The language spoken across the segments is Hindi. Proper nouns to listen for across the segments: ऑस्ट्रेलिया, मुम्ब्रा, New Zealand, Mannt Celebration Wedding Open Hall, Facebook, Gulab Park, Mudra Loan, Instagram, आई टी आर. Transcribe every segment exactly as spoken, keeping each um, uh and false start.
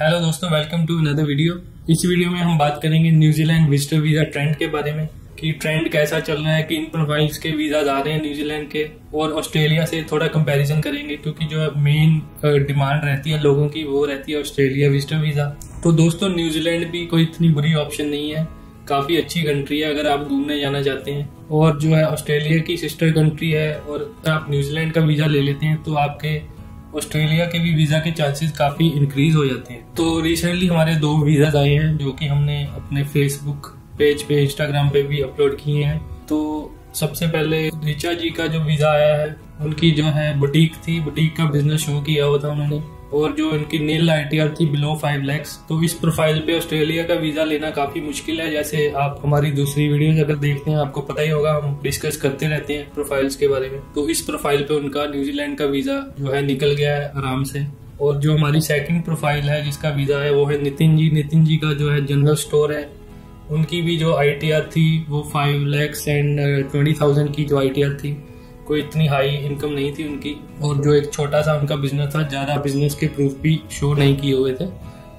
हेलो दोस्तों, वेलकम टू अनदर वीडियो। इस वीडियो में हम बात करेंगे न्यूजीलैंड विजिटर वीजा ट्रेंड के बारे में कि ट्रेंड कैसा चल रहा है, कि इन प्रोफाइल्स के वीजा आ रहे हैं न्यूजीलैंड के, और ऑस्ट्रेलिया से थोड़ा कंपैरिजन करेंगे क्योंकि जो मेन डिमांड रहती है लोगों की वो रहती है ऑस्ट्रेलिया विजिटर वीजा। तो दोस्तों, न्यूजीलैंड भी कोई इतनी बुरी ऑप्शन नहीं है, काफी अच्छी कंट्री है अगर आप घूमने जाना चाहते हैं, और जो है ऑस्ट्रेलिया की सिस्टर कंट्री है। और आप न्यूजीलैंड का वीजा ले लेते हैं तो आपके ऑस्ट्रेलिया के भी वीज़ा के चांसेस काफ़ी इंक्रीज हो जाते हैं। तो रिसेंटली हमारे दो वीज़ा आए हैं जो कि हमने अपने फेसबुक पेज पे, इंस्टाग्राम पे भी अपलोड किए हैं। तो सबसे पहले रिचा जी का जो वीज़ा आया है, उनकी जो है बुटीक थी, बुटीक का बिजनेस शो किया हुआ था उन्होंने, और जो उनकी नील आई टी आर थी बिलो फाइव लैक्स। तो इस प्रोफाइल पे ऑस्ट्रेलिया का वीज़ा लेना काफ़ी मुश्किल है। जैसे आप हमारी दूसरी वीडियोज अगर देखते हैं आपको पता ही होगा, हम डिस्कस करते रहते हैं प्रोफाइल्स के बारे में। तो इस प्रोफाइल पे उनका न्यूजीलैंड का वीज़ा जो है निकल गया है आराम से। और जो हमारी सेकेंड प्रोफाइल है जिसका वीज़ा है वो है नितिन जी। नितिन जी का जो है जनरल स्टोर है, उनकी भी जो आई टी आर थी वो five lakhs and twenty thousand की जो आई टी आर थी, कोई इतनी हाई इनकम नहीं थी उनकी। और जो एक छोटा सा उनका बिजनेस था, ज़्यादा बिजनेस के प्रूफ भी शो नहीं किए हुए थे,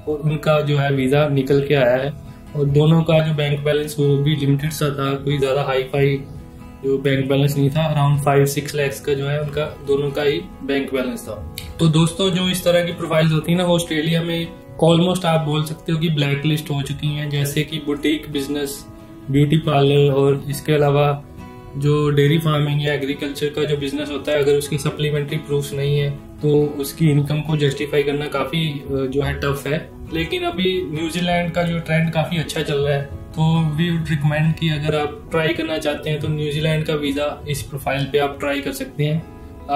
और उनका जो है वीज़ा निकल के आया है। और दोनों का जो बैंक बैलेंस वो भी लिमिटेड सा था, कोई ज़्यादा हाई फाई जो बैंक बैलेंस नहीं था, अराउंड फाइव सिक्स लैक्स का जो है उनका दोनों का ही बैंक बैलेंस था। तो दोस्तों, जो इस तरह की प्रोफाइल्स होती है ना, वो ऑस्ट्रेलिया में ऑलमोस्ट आप बोल सकते हो कि ब्लैक लिस्ट हो चुकी हैं। जैसे कि बुटीक बिजनेस, ब्यूटी पार्लर, और इसके अलावा जो डेयरी फार्मिंग या एग्रीकल्चर का जो बिजनेस होता है, अगर उसकी सप्लीमेंट्री प्रूफ नहीं है तो उसकी इनकम को जस्टिफाई करना काफ़ी जो है टफ है। लेकिन अभी न्यूजीलैंड का जो ट्रेंड काफ़ी अच्छा चल रहा है, तो वी वुड रिकमेंड कि अगर आप ट्राई करना चाहते हैं तो न्यूजीलैंड का वीज़ा इस प्रोफाइल पे आप ट्राई कर सकते हैं,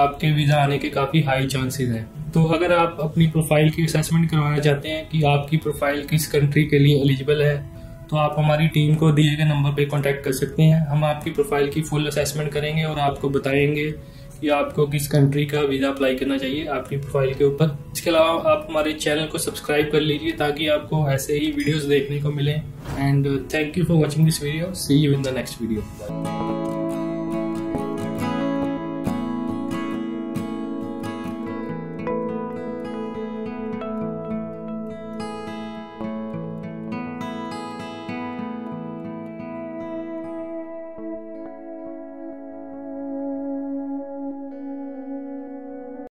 आपके वीज़ा आने के काफ़ी हाई चांसेज हैं। तो अगर आप अपनी प्रोफाइल की असेसमेंट करवाना चाहते हैं कि आपकी प्रोफाइल किस कंट्री के लिए एलिजिबल है, तो आप हमारी टीम को दिए गए नंबर पे कांटेक्ट कर सकते हैं। हम आपकी प्रोफाइल की फुल असेसमेंट करेंगे और आपको बताएंगे कि आपको किस कंट्री का वीज़ा अप्लाई करना चाहिए आपकी प्रोफाइल के ऊपर। इसके अलावा आप हमारे चैनल को सब्सक्राइब कर लीजिए ताकि आपको ऐसे ही वीडियोस देखने को मिलें। And thank you for watching this video. See you in the next video.